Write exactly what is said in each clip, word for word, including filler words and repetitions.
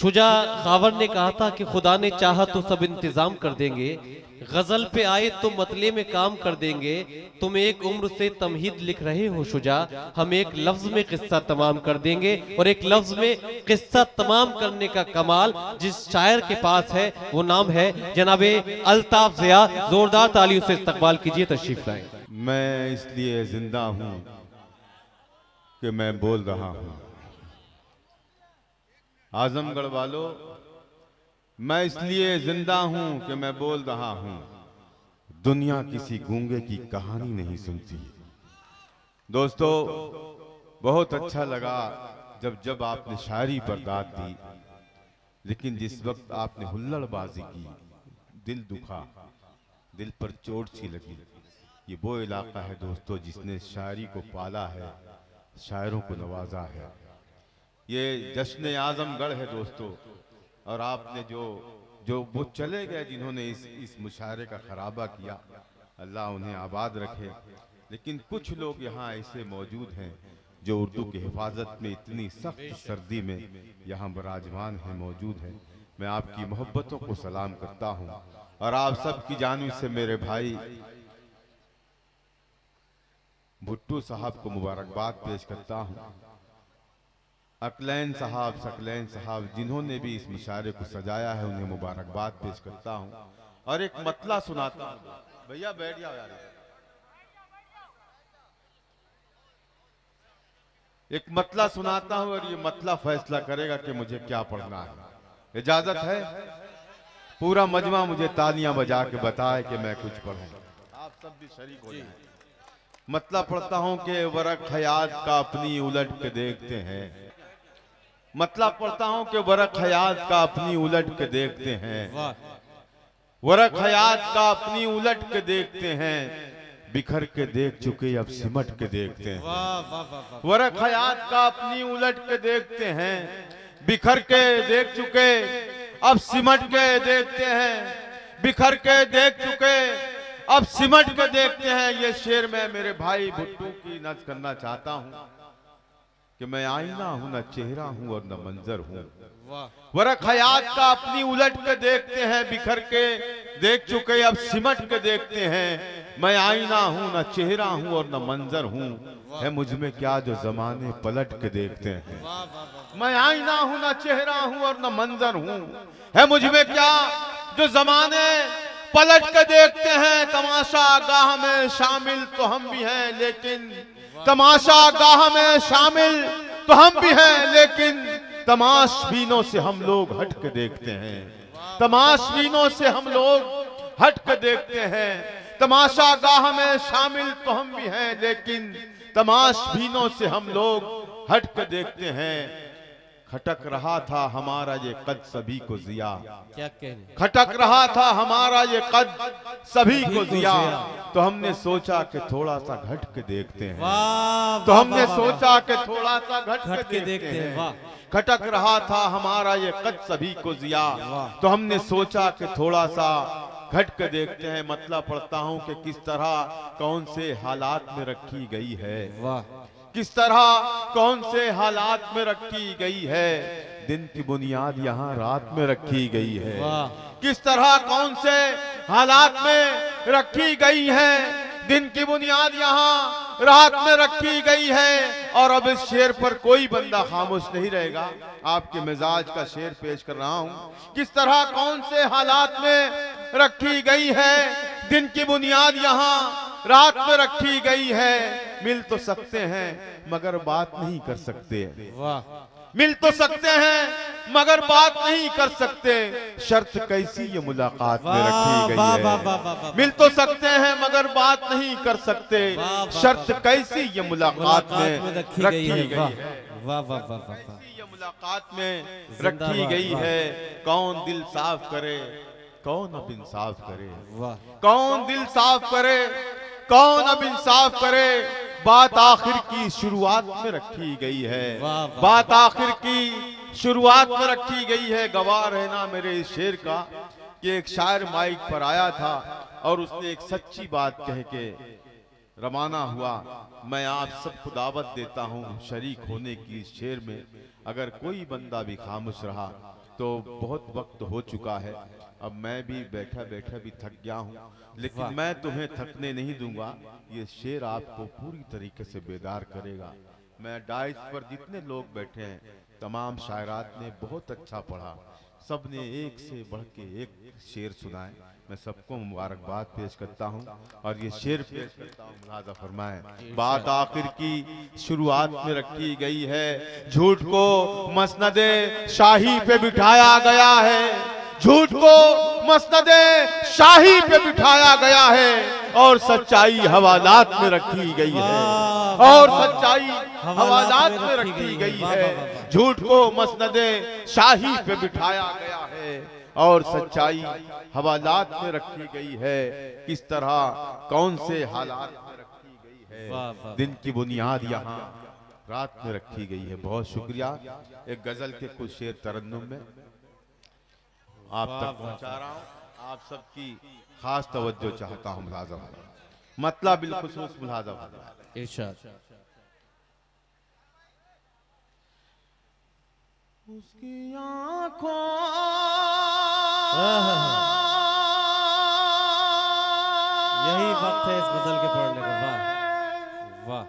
शुजा खावर ने कहा था कि खुदा ने चाहा तो सब इंतजाम कर देंगे, गजल पे आए तो मतले में काम कर देंगे। तुम एक उम्र से तमहीद लिख रहे हो शुजा, हम एक लफ्ज में किस्सा तमाम कर देंगे। और एक लफ्ज में किस्सा तमाम करने का कमाल जिस शायर के पास है वो नाम है जनाबे अल्ताफ ज़िया। जोरदार तालियों से इस्तकबाल कीजिए, तशरीफ लाएं। मैं इसलिए जिंदा हूँ कि मैं बोल रहा हूँ। आजमगढ़ वालों, मैं इसलिए जिंदा हूं कि मैं बोल रहा हूं। दुनिया किसी गूंगे की कहानी नहीं सुनती। दोस्तों, बहुत अच्छा लगा जब जब आपने शायरी बर्दाश्त दी, लेकिन जिस वक्त आपने हुल्लड़बाजी की, दिल दुखा, दिल पर चोट सी लगी। ये वो इलाका है दोस्तों जिसने शायरी को पाला है, शायरों को नवाजा है। ये जश्न आजमगढ़ है दोस्तों। और आपने जो जो वो चले गए जिन्होंने इस इस मुशायरे का खराबा किया, अल्लाह उन्हें आबाद रखे। लेकिन कुछ लोग यहाँ ऐसे मौजूद हैं जो उर्दू की हिफाजत में इतनी सख्त सर्दी में यहाँ बराजमान हैं, मौजूद हैं। मैं आपकी मोहब्बतों को सलाम करता हूँ और आप सब की जानिब से मेरे भाई भुट्टू साहब को मुबारकबाद पेश करता हूँ। अकलैन साहब, सकलैन साहब, जिन्होंने भी इस मुशायरे को सजाया है उन्हें मुबारकबाद पेश करता हूँ। और एक मतला सुनाता हूँ। भैया बैठ जाओ यार। एक मतला सुनाता हूँ और ये मतला फैसला करेगा कि मुझे क्या पढ़ना है। इजाजत है? पूरा मजमा मुझे तालियां बजा के बताए कि मैं कुछ पढ़ूँ। आप सब भी शरीक हो जाएं। मतला पढ़ता हूँ कि वरक हयात का अपनी उलट के देखते हैं। मतलब पढ़ता हूं कि वरक हयात का अपनी उलट के देखते हैं, वरक हयात का अपनी उलट के देखते हैं, बिखर के देख चुके अब सिमट के देखते हैं। वरक हयात का अपनी उलट के देखते हैं, बिखर के देख चुके अब सिमट के देखते हैं, बिखर के देख चुके अब सिमट के देखते हैं। ये शेर मैं मेरे भाई भुट्टू की नज़्म करना चाहता हूँ कि मैं आईना हूँ, न चेहरा हूँ और न मंजर हूँ। वरक हयात का अपनी उलट के देखते हैं, बिखर के देख चुके अब सिमट के देखते हैं। मैं आईना हूँ, न चेहरा हूँ और न मंजर हूँ, है मुझमें क्या जो जमाने पलट के देखते हैं। मैं आईना हूँ, न चेहरा हूँ और न मंजर हूँ, है मुझमें क्या जो जमाने पलट के देखते हैं। तमाशा गाह में शामिल तो हम भी हैं, लेकिन तमाशा गाह में शामिल तो हम भी हैं, लेकिन तमाशबीनों से हम लोग हट के देखते हैं। तमाशबीनों से हम लोग हट के देखते हैं। तमाशा गाह में शामिल तो हम भी हैं, लेकिन तमाशबीनों से हम लोग हट के देखते हैं। खटक रहा था हमारा ये कद सभी को जिया, क्या कहने, खटक रहा था हमारा ये कद सभी को जिया। तो हमने सोचा कि थोड़ा सा घट के देखते हैं, तो हमने सोचा कि थोड़ा सा घट के देखते हैं। खटक रहा था हमारा ये कद सभी को जिया, तो हमने सोचा कि थोड़ा सा घट के देखते हैं। मतलब पढ़ता हूँ कि किस तरह कौन से हालात में रखी गई है, किस तरह कौन से हालात में रखी गई है। दिन की बुनियाद यहाँ रात में रखी गई है, किस तरह कौन से हालात में रखी गई है। दिन की बुनियाद यहाँ रात में रखी गई है। और अब इस शेर पर कोई बंदा खामोश नहीं रहेगा। आपके मिजाज का शेर पेश कर रहा हूँ। किस तरह कौन से हालात में रखी गई है। दिन की बुनियाद यहाँ रात में रखी गई है। मिल तो सकते हैं मगर बात नहीं कर सकते। मिल तो सकते हैं मगर बात नहीं कर सकते, शर्त कैसी ये मुलाकात में रखी गई है। मिल तो सकते हैं मगर बात नहीं कर सकते, शर्त कैसी ये मुलाकात में रखी गई है। ये मुलाकात में रखी गई है। कौन दिल साफ करे, कौन अब इंसाफ करे, कौन दिल साफ करे, कौन अब इंसाफ करे। बात आखिर की शुरुआत में रखी गई है, बात आखिर की शुरुआत में रखी गई है। गवाह रहना मेरे इस शेर का कि एक शायर माइक पर आया था और उसने एक सच्ची बात कह के रवाना हुआ। मैं आप सबको दावत देता हूँ शरीक होने की। इस शेर में अगर कोई बंदा भी खामोश रहा तो बहुत वक्त हो चुका है, अब मैं भी बैठा बैठा भी थक गया हूँ, लेकिन मैं तुम्हें थकने नहीं दूंगा। ये शेर आपको पूरी तरीके से बेदार करेगा। मैं डाइस पर जितने लोग बैठे हैं तमाम शायरात ने बहुत अच्छा पढ़ा, सब ने एक से बढ़ के एक शेर सुनाए। मैं सबको मुबारकबाद पेश करता हूँ और ये शेर पेश करता हूँ, मुलाजा फरमाएं। बात आखिर की शुरुआत में रखी गई है, झूठ को मसनदे शाही पे बिठाया गया है, झूठ को मसनदे शाही पे बिठाया गया है और सच्चाई हवालात में रखी गई है, और सच्चाई हवालात में रखी गई है। झूठ को मसनदे शाही पे बिठाया गया है और सच्चाई हवालात में रखी गई है। किस तरह कौन से हालात में रखी गई है, दिन की बुनियाद यहाँ रात में रखी गई है। बहुत शुक्रिया। एक गजल के कुछ शेर तरन्नुम में आप तक पहुँचा रहा हूँ, आप सबकी खास तवज्जो चाहता हूँ। मुलाजा मतलब बिलखुसूस मुलाजा उसकी आँखों, यही वक्त है इस गजल के पढ़ने का। वाह वाह।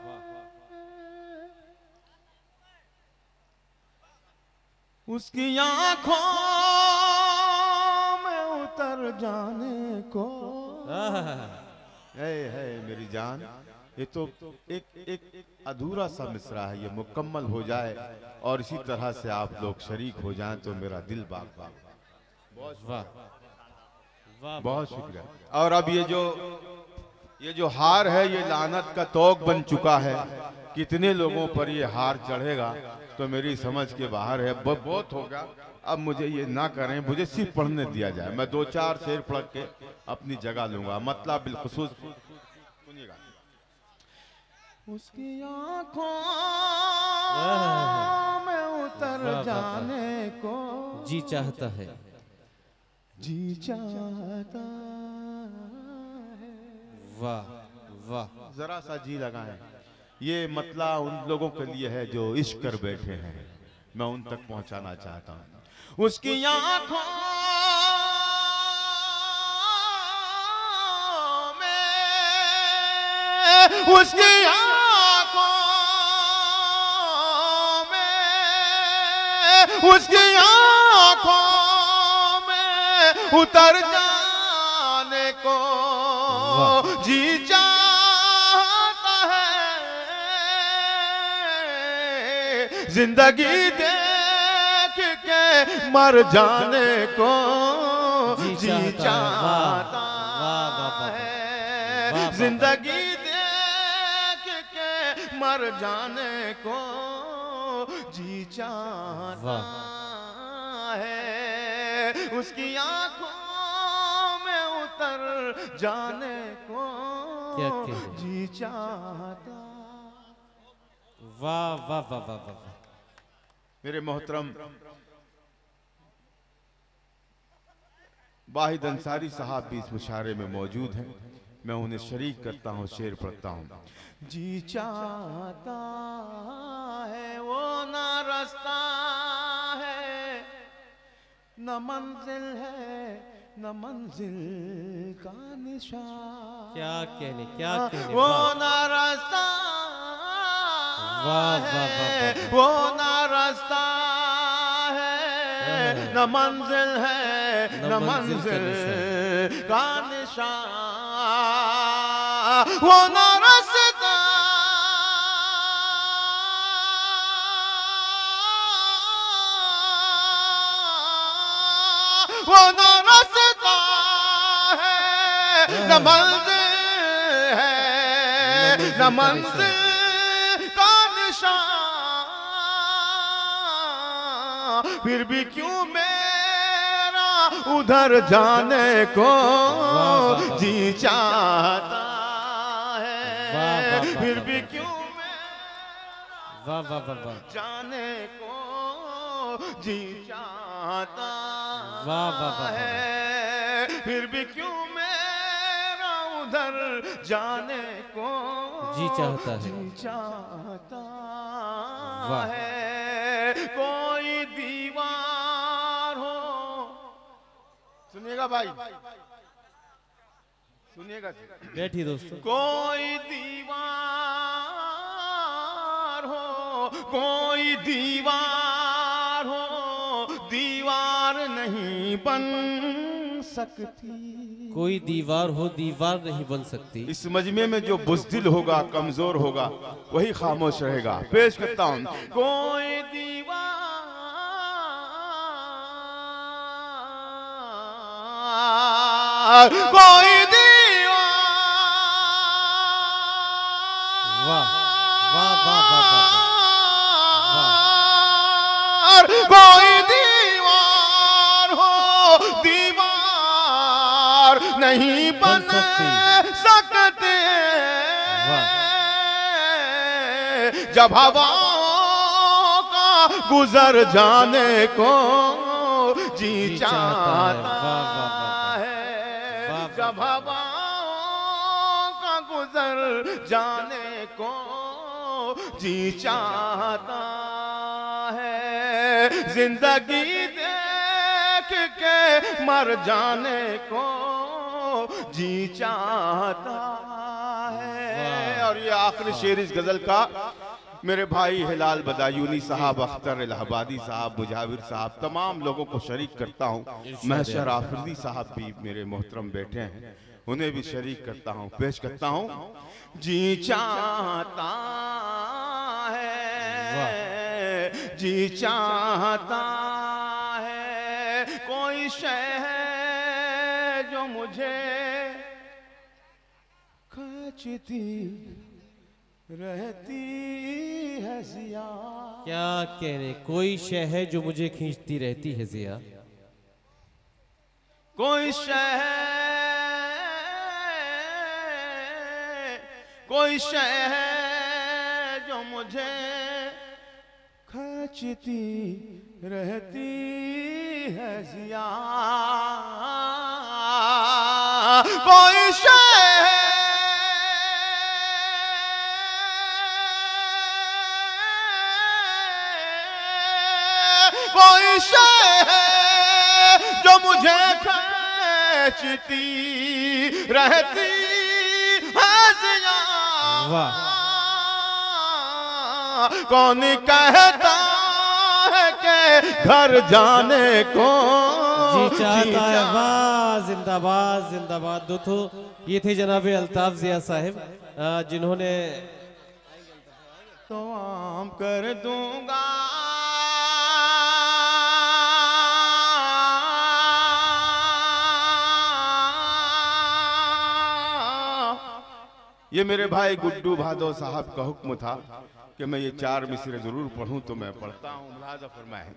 उसकी आँखों में उतर जाने को है, है मेरी जान। ये तो एक एक अधूरा सा मिसरा है, ये मुकम्मल हो जाए और इसी तरह से आप लोग शरीक हो जाएं तो मेरा दिल बाग बाग। वाह बहुत शुक्रिया। और अब ये जो ये जो हार है ये लानत का तोक बन चुका है, कितने लोगों पर ये हार चढ़ेगा तो मेरी समझ के बाहर है। बहुत होगा, अब मुझे ये ना करें, मुझे सिर्फ पढ़ने दिया जाए। मैं दो चार शेर पढ़ के अपनी जगह लूंगा। मतलब बिलखुसूस सुनिएगा। उसकी आँखों में उतर जाने को जी चाहता है, जी चाहता है। वाह वाह। जरा सा जी लगाएं। ये मतला उन लोगों के लिए है जो इश्क कर बैठे हैं, मैं उन तक पहुंचाना चाहता हूं। उसकी आँखों में, उसकी उसकी आँखों में उतर जाने को जी चाहता है, जिंदगी देख के मर जाने को जी चाहता है, जिंदगी देख के मर जाने को जी चाहता है। उसकी आँखों में उतर जाने को जी चाहता। वाह वाह वाह वाह। मेरे मोहतरम वाहिद अंसारी साहब भी इस मुशायरे में मौजूद हैं, मैं उन्हें शरीक करता हूँ, शेर पढ़ता हूँ। जी चाहता है वो ना रास्ता है, न मंजिल है, न मंजिल का निशान। क्या कहने क्या कहने। वो ना रास्ता है, वो ना रास्ता है, न मंजिल है, न मंजिल का निशान। वो ना रास्ता वो ना रास्ता है, न मंज़िल है, न मंज़िल का निशान। फिर भी क्यों मेरा उधर जाने को जी चाहता, फिर भी क्यों वाह वाह वाह जाने को जी चाहता है, फिर भी क्यों मेरा उधर जाने को जी चाहता है, जी चाहता है। कोई दीवार हो सुनिएगा भाई, सुनिएगा। बैठिए दोस्तों। कोई दीवार हो, कोई दीवार हो, दीवार नहीं बन सकती। कोई दीवार हो, दीवार नहीं बन सकती। इस मजमे में जो बुज़दिल होगा, कमजोर होगा, वही खामोश रहेगा। पेश करता हूँ। कोई दीवार, कोई दीवार, वाह वाह वाह वाह, कोई दीवार हो, दीवार नहीं बन सकते। जब हवाओं का गुजर जाने को जी चाहता है, जब हवाओं का गुजर जाने को जी चाहता है, जिंदगी देख के मर जाने को जी चाहता है। और ये आखिरी शेर इस गजल का मेरे भाई हिलाल बदायूनी साहब, अख्तर इलाहाबादी साहब, मुजाविर साहब, तमाम लोगों को शरीक करता हूँ। महशर आफरीदी साहब भी मेरे मोहतरम बैठे हैं, उन्हें भी शरीक करता हूँ। पेश करता हूँ। जी चाहता है, जी चाहता है, कोई शय है जो मुझे खींचती रहती है जिया। क्या कह रहे? कोई शय है जो मुझे खींचती रहती है जिया, कोई शय, कोई शय है जो मुझे खींचती रहती है जिया। कोई शय है, कोई शय है जो मुझे खींचती रहती है जिया। कौन कहता है कि घर जाने को जी चाहता है। वाह, जिंदाबाद जिंदाबाद। दोस्तों, ये थे जनाब अल्ताफ ज़िया साहब, जिन्होंने तो आम कर दूंगा ये मेरे भाई गुड्डू भादो साहब का हुक्म था कि मैं ये चार मिसरे जरूर पढ़ूं, तो मैं पढ़ता हूँ। फरमाए,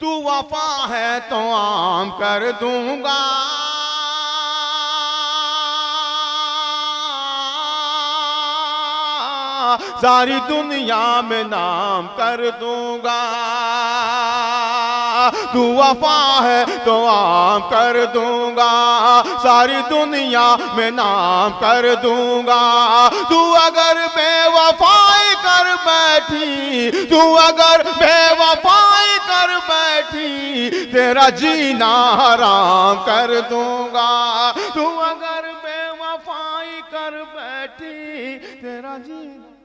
तू वफा है तो आम कर दूंगा, सारी दुनिया में नाम कर दूंगा। तू वफा है तो आम कर दूंगा, सारी दुनिया में नाम कर दूंगा। तू अगर बेवफाई कर बैठी, तू अगर बेवफाई कर बैठी, तेरा जीना हराम कर दूंगा। तू अगर बेवफाई कर बैठी, तेरा जीना